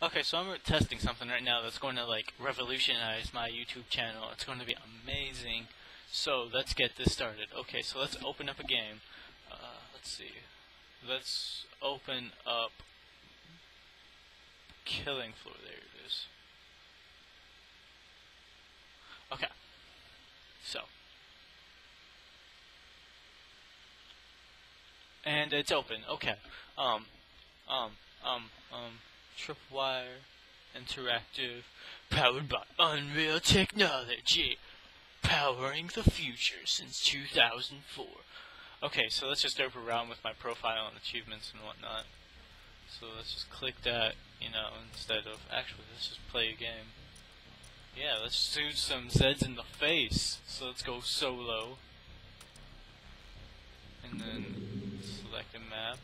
Okay, so I'm testing something right now that's going to like revolutionize my YouTube channel. It's going to be amazing. So let's get this started. Okay, so let's open up a game. Let's see. Let's open up Killing Floor. There it is. Okay. So. And it's open. Okay. Tripwire Interactive, powered by Unreal Technology, powering the future since 2004. Okay, so let's just derp around with my profile and achievements and whatnot. So let's just click that, you know, instead of, actually, let's just play a game. Yeah, let's shoot some Zeds in the face. So let's go solo. And then select a map.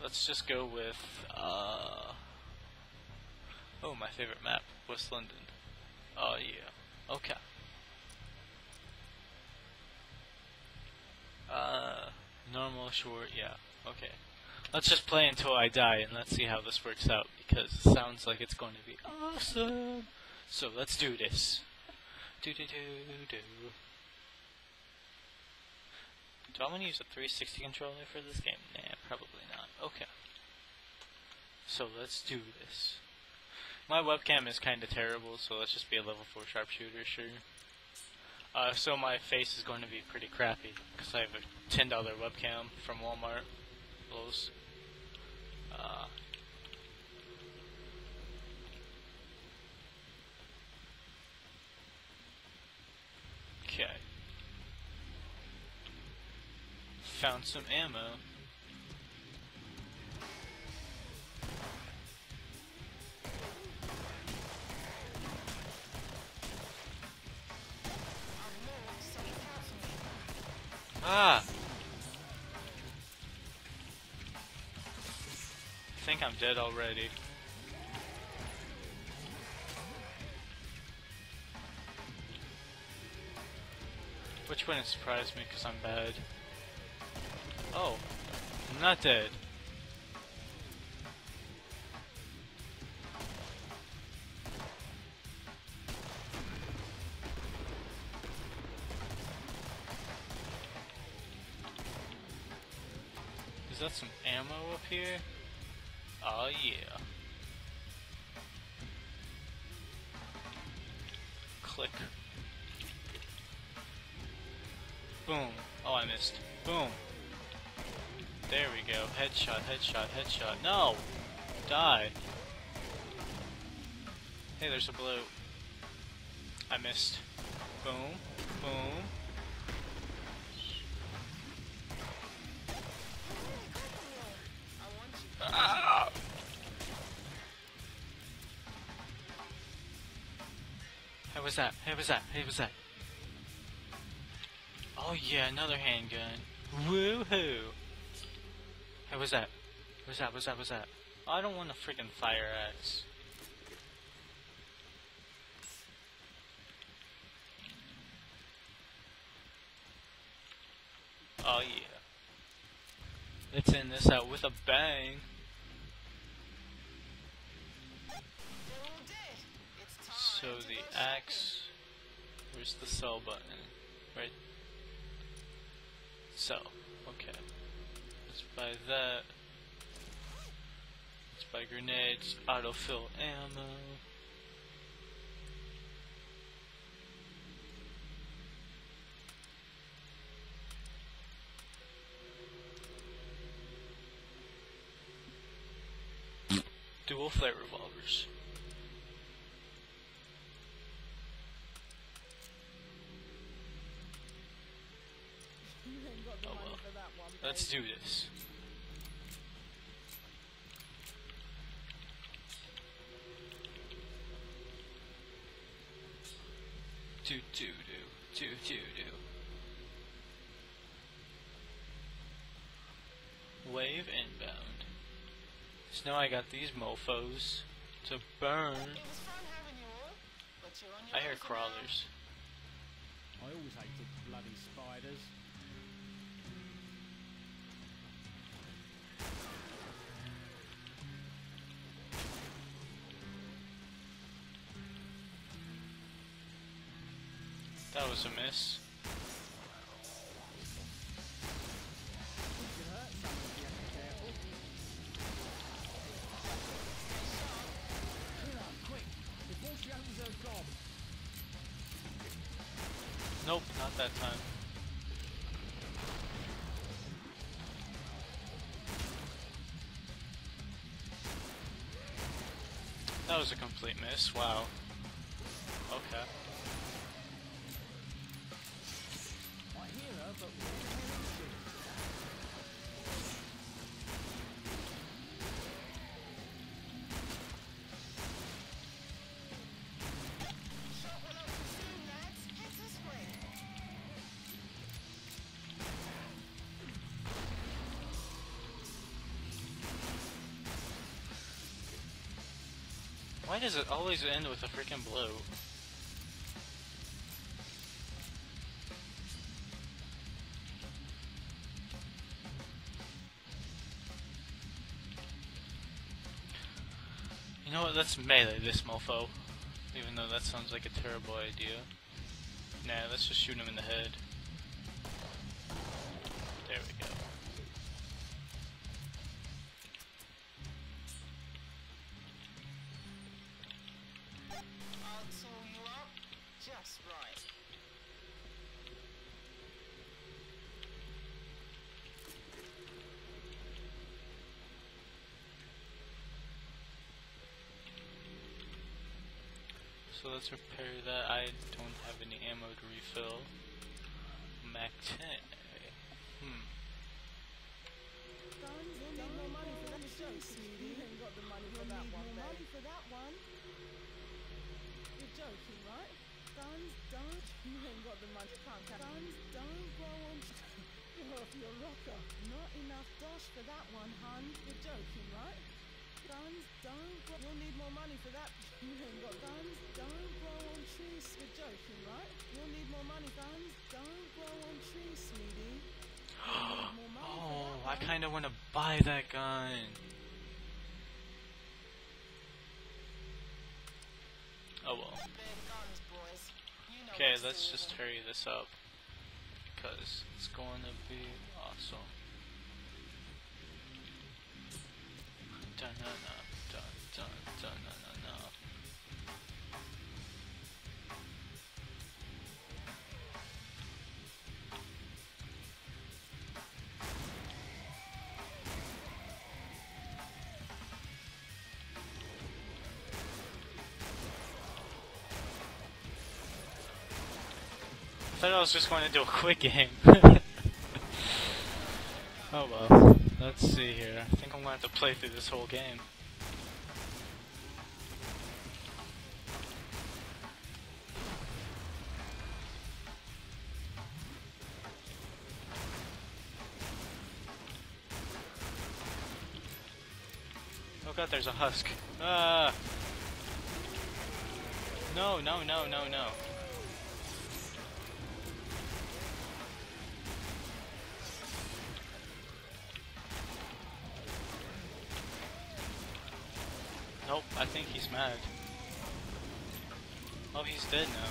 Let's just go with, oh, my favorite map, West London. Oh, yeah. Okay. Normal, short, yeah. Okay. Let's just play until I die, and let's see how this works out, because it sounds like it's going to be awesome. So, let's do this. Do-do-do-do. Do I want to use a 360 controller for this game? Nah, probably not. Okay. So let's do this. My webcam is kind of terrible, so let's just be a level 4 sharpshooter, sure. So my face is going to be pretty crappy, because I have a $10 webcam from Walmart. Lowe's. Okay. Found some ammo. Ah! I think I'm dead already. Which wouldn't surprise me, because I'm bad. Oh, I'm not dead. Is that some ammo up here? Oh yeah. Click. Boom. Oh, I missed. Boom. There we go. Headshot, headshot, headshot. No! Die. Hey, there's a blue. I missed. Boom. Boom. Ah! Hey, what's that? Hey, what's that? Hey, what's that? Oh yeah, another handgun. Woohoo! Hey, what's that? What's that? What's that? What's that? Oh, I don't want to freaking fire axe. Oh, yeah. Let's end this out with a bang. So the axe. Where's the sell button? Right. Sell. Okay. Let's buy that. Let's buy grenades, autofill ammo. Dual flare revolvers. Oh well. Let's do this. Do do do do do do. Wave inbound. So now I got these mofos to burn. I hear crawlers. I always hated bloody spiders. That was a miss. Nope, not that time. That was a complete miss, wow. Okay. Why does it always end with a freaking blow? You know what, let's melee this mofo. Even though that sounds like a terrible idea. Nah, let's just shoot him in the head. There we go. Just right. So let's repair that. I don't have any ammo to refill. Mac-10. Joking, right? Guns don't. You ain't got the money to count. Guns don't go on. You're off your rocker. Not enough dosh for that one, hun. You're joking, right? Guns don't go. You'll need more money for that. You ain't got guns. Don't go on trees. You're joking, right? You'll need more money. Guns don't go on trees, sweetie. Oh, I kind of want to buy that gun. Oh well. Okay, let's just hurry this up because it's going to be awesome. Dun dun dun dun dun dun dun. I thought I was just going to do a quick game. Oh well. Let's see here. I think I'm going to have to play through this whole game. Oh god, there's a husk. Ah! No, no, no, no, no. Nope, I think he's mad. Oh, he's dead now.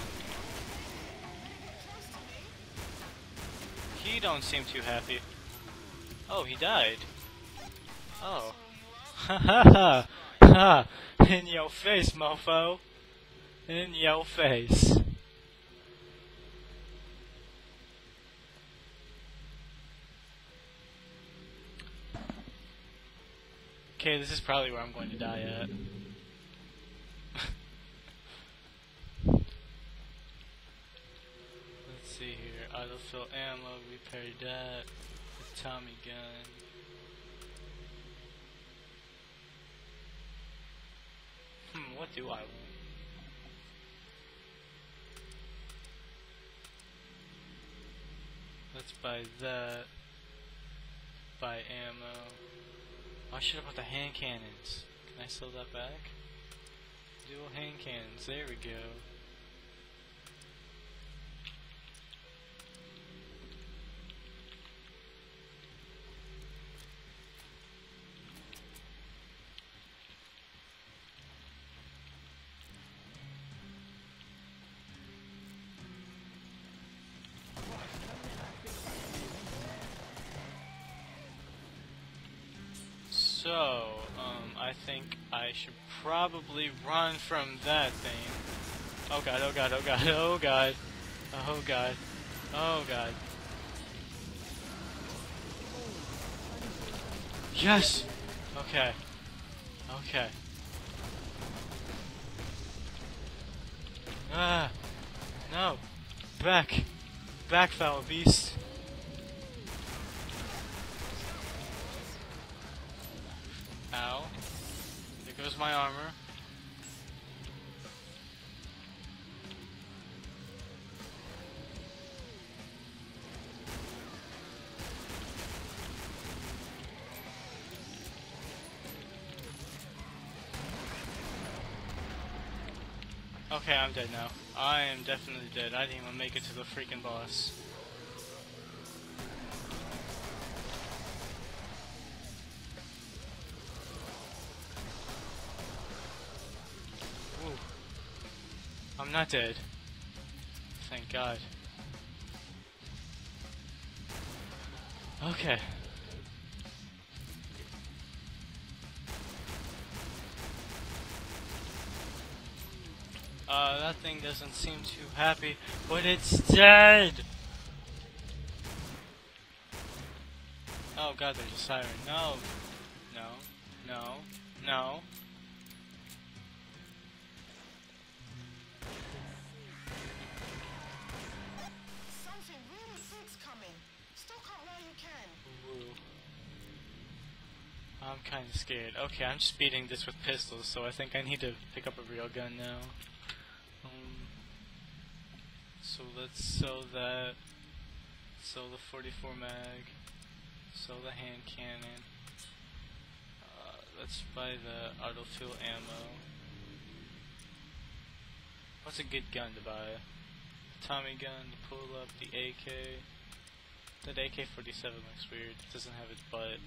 He don't seem too happy. Oh, he died. Oh. Ha ha ha! Ha! In your face, mofo! In your face. Okay, this is probably where I'm going to die at. Let's see here. Autofill ammo, repair that. The Tommy gun. What do I want? Let's buy that. Buy ammo. I should have bought the hand cannons. Can I sell that back? Dual hand cannons, there we go. So, I think I should probably run from that thing. Oh god, oh god, oh god, oh god. Oh god. Oh god. Yes! Okay. Okay. Ah! No! Back! Back, foul beast! Ow. There goes my armor. Okay, I'm dead now. I am definitely dead. I didn't even make it to the freaking boss. Ooh. I'm not dead. Thank God. Okay. That thing doesn't seem too happy, but it's dead! Oh god, there's a siren. No! No. No. No. Something really sick's coming. Stoke up while you can. Ooh. I'm kinda scared. Okay, I'm just beating this with pistols, so I think I need to pick up a real gun now. So let's sell that, sell the 44 mag, sell the hand cannon, let's buy the autofill ammo. What's a good gun to buy? The Tommy gun, the pull up, the AK. That AK-47 looks weird, it doesn't have its butt.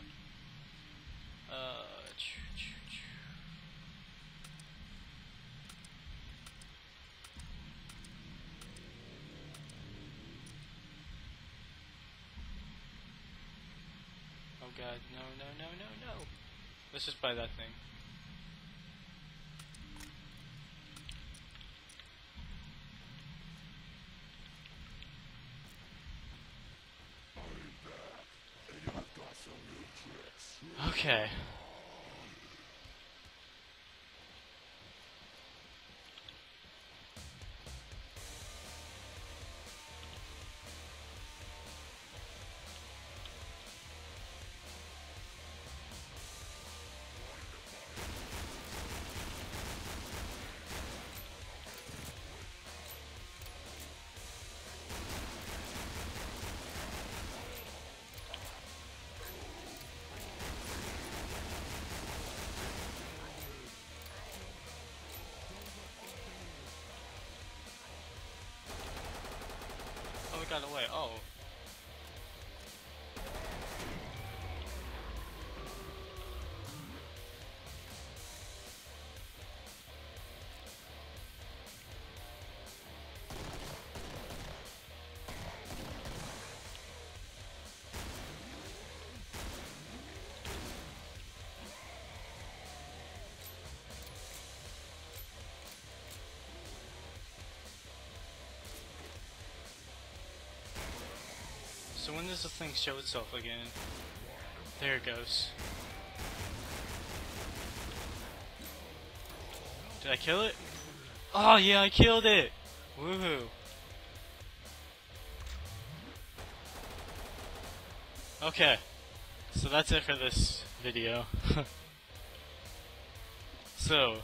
God, no. Let's just buy that thing. Okay. Got away. Oh. So when does the thing show itself again? There it goes. Did I kill it? Oh yeah, I killed it! Woohoo! Okay. So that's it for this video. So,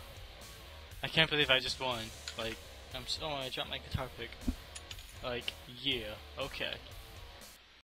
I can't believe I just won. Like, I'm so, oh, I dropped my guitar pick. Like, yeah, okay.